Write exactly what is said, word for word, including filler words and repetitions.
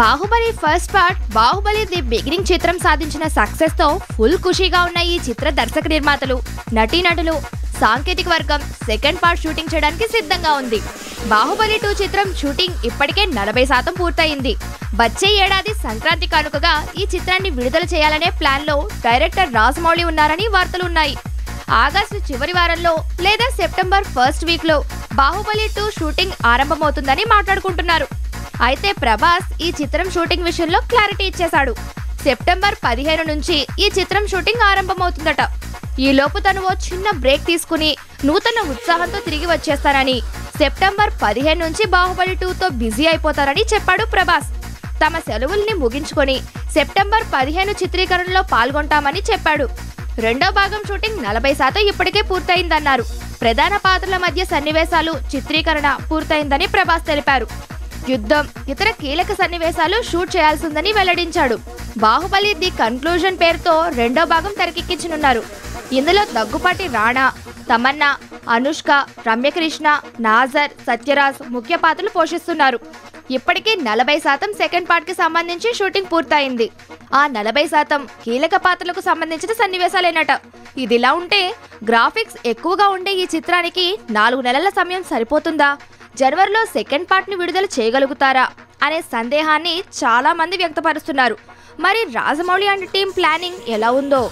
Baahubali first part Baahubali the beginning చిత్రం సాధించిన success తో ఫుల్ ఖుషీగా ఉన్న ఈ చిత్ర దర్శక నిర్మాతలు నటీనటులు సాంకేతిక వర్గం సెకండ్ పార్ట్ షూటింగ్ చేయడానికి సిద్ధంగా ఉంది। బాహుబలి टू చిత్రం షూటింగ్ ఇప్పటికే నలభై శాతం పూర్తయింది। వచ్చే ఏడాది సంక్రాంతి కానుకగా ఈ చిత్రాన్ని విడుదల చేయాలనే ప్లాన్ లో డైరెక్టర్ రాజమౌలి ఉన్నారని వార్తలు ఉన్నాయి। ఆగస్టు చివరి వారంలో లేదా సెప్టెంబర్ ఫస్ట్ వీక్ లో బాహుబలి टू షూటింగ్ ఆరంభమవుతుందని మాట్లాడుకుంటున్నారు। అయితే ప్రభాస్ ఈ చిత్రం షూటింగ్ విషయంలో క్లారిటీ ఇచ్చేశాడు। సెప్టెంబర్ పదిహేను నుంచి ఈ చిత్రం షూటింగ్ ఆరంభమవుతుందట। ఈ లోపు తను ఓ చిన్న బ్రేక్ తీసుకుని నూతన ఉత్సాహంతో తిరిగి వచ్చేస్తానని, సెప్టెంబర్ పదిహేను నుంచి బాహుబలి टू తో బిజీ అయిపోతారని చెప్పాడు ప్రభాస్। తమ సెలవుల్ని ముగించుకొని సెప్టెంబర్ పదిహేను చిత్రీకరణలో పాల్గొంటామని చెప్పాడు। రెండో భాగం షూటింగ్ నలభై శాతం ఇప్పటికే పూర్తయిందన్నారు। ప్రధాన పాత్రల మధ్య సన్నివేశాలు చిత్రీకరణ పూర్తయిందని ప్రభాస్ తెలిపారు। యుద్ధం ఇతర కీలక సన్నివేశాలు షూట్ చేయాల్సిందని వెల్లడించాడు। బాహుబలి ది కన్క్లూజన్ పేరుతో రెండో భాగం తెరకెక్కించనున్నారు। ఇందులో దగ్గుపాటి రాణా, తమన్నా, అనుష్క, రమ్యకృష్ణ, నాసర్, సత్యరాజ్ ముఖ్య పాత్రలు పోషిస్తున్నారు। ఇప్పటికే నలభై శాతం సెకండ్ పార్ట్కి సంబంధించి షూటింగ్ పూర్తయింది। ఆ నలభై శాతం కీలక పాత్రలకు సంబంధించిన సన్నివేశాలేనట। ఇదిలా ఉంటే గ్రాఫిక్స్ ఎక్కువగా ఉండే ఈ చిత్రానికి నాలుగు నెలల సమయం సరిపోతుందా, జనవరిలో సెకండ్ పార్ట్ని విడుదల చేయగలుగుతారా అనే సందేహాన్ని చాలామంది వ్యక్తపరుస్తున్నారు। మరి రాజమౌళి అండ్ టీం ప్లానింగ్ ఎలా ఉందో